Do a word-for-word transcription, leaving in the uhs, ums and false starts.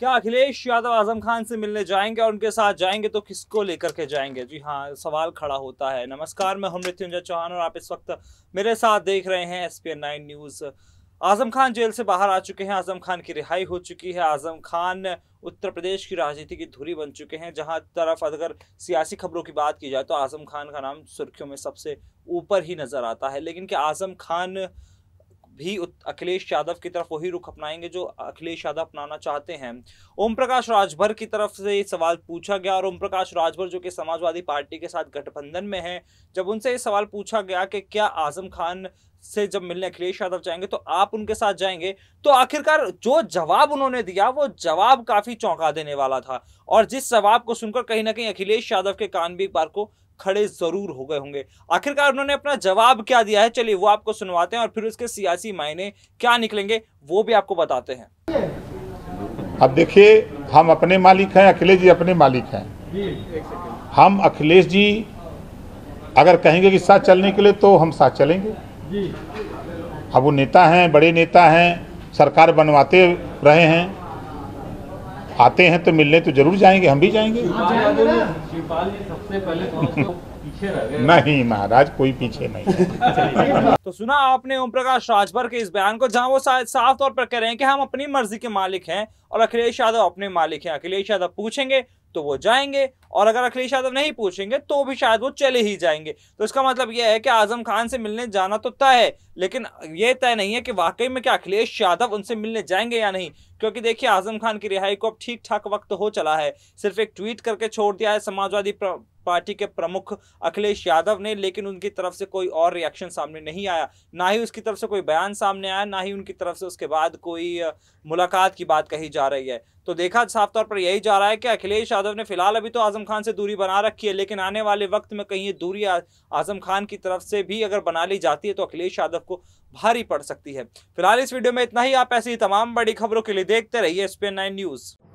क्या अखिलेश यादव आजम खान से मिलने जाएंगे, और उनके साथ जाएंगे तो किसको लेकर के जाएंगे? जी हाँ, सवाल खड़ा होता है। नमस्कार, मैं हूँ मृत्युंजय चौहान और आप इस वक्त मेरे साथ देख रहे हैं S P N nine news. Azam Khan jail से बाहर आ चुके हैं, आजम खान की रिहाई हो चुकी है। आजम खान उत्तर प्रदेश की राजनीति की धुरी बन चुके हैं। जहां तरफ अगर सियासी खबरों की बात की जाए तो आजम खान का नाम सुर्खियों में सबसे ऊपर ही नज़र आता है। लेकिन क्या आजम खान भी अखिलेश यादव की तरफ वही रुख अपनाएंगे जो अखिलेश यादव अपनाना चाहते हैं? ओम प्रकाश राजभर की तरफ से ये सवाल पूछा गया, और ओम प्रकाश राजभर जो कि समाजवादी पार्टी के साथ गठबंधन में हैं, जब उनसे ये सवाल पूछा गया कि क्या आजम खान से जब मिलने अखिलेश यादव जाएंगे तो आप उनके साथ जाएंगे, तो आखिरकार जो जवाब उन्होंने दिया वो जवाब काफ़ी चौंका देने वाला था। और जिस जवाब को सुनकर कहीं ना कहीं अखिलेश यादव के कान भी एक बार को खड़े जरूर हो गए होंगे। आखिरकार उन्होंने अपना जवाब क्या दिया है, चलिए वो आपको सुनवाते हैं, और फिर उसके सियासी मायने क्या निकलेंगे वो भी आपको बताते हैं। अब देखिए, हम अपने मालिक हैं, अखिलेश जी अपने मालिक हैं। हम अखिलेश जी अगर कहेंगे कि साथ चलने के लिए तो हम साथ चलेंगे। अब वो नेता हैं, बड़े नेता हैं, सरकार बनवाते रहे हैं, आते हैं तो मिलने तो जरूर जाएंगे, हम भी जाएंगे। शिवपाल जी सबसे पहले तो पीछे रह गए। नहीं महाराज, कोई पीछे नहीं। तो सुना आपने ओम प्रकाश राजभर के इस बयान को, जहां वो साफ तौर पर कह रहे हैं कि हम अपनी मर्जी के मालिक हैं और अखिलेश यादव अपने मालिक हैं। अखिलेश यादव पूछेंगे तो वो जाएंगे, और अगर अखिलेश यादव नहीं पूछेंगे तो भी शायद वो चले ही जाएंगे। तो इसका मतलब यह है कि आजम खान से मिलने जाना तो तय है, लेकिन ये तय नहीं है कि वाकई में क्या अखिलेश यादव उनसे मिलने जाएंगे या नहीं। क्योंकि देखिए, आजम खान की रिहाई को अब ठीक ठाक वक्त हो चला है। सिर्फ एक ट्वीट करके छोड़ दिया है समाजवादी पार्टी के प्रमुख अखिलेश यादव ने, लेकिन उनकी तरफ से कोई और रिएक्शन सामने नहीं आया, ना ही उसकी तरफ से कोई बयान सामने आया, ना ही उनकी तरफ से उसके बाद कोई मुलाकात की बात कही जा रही है। तो देखा साफ तौर पर यही जा रहा है कि अखिलेश यादव ने फिलहाल अभी तो आजम खान से दूरी बना रखी है, लेकिन आने वाले वक्त में कहीं ये दूरी आजम खान की तरफ से भी अगर बना ली जाती है तो अखिलेश यादव को भारी पड़ सकती है। फिलहाल इस वीडियो में इतना ही। आप ऐसी तमाम बड़ी खबरों के लिए देखते रहिए S P N nine news.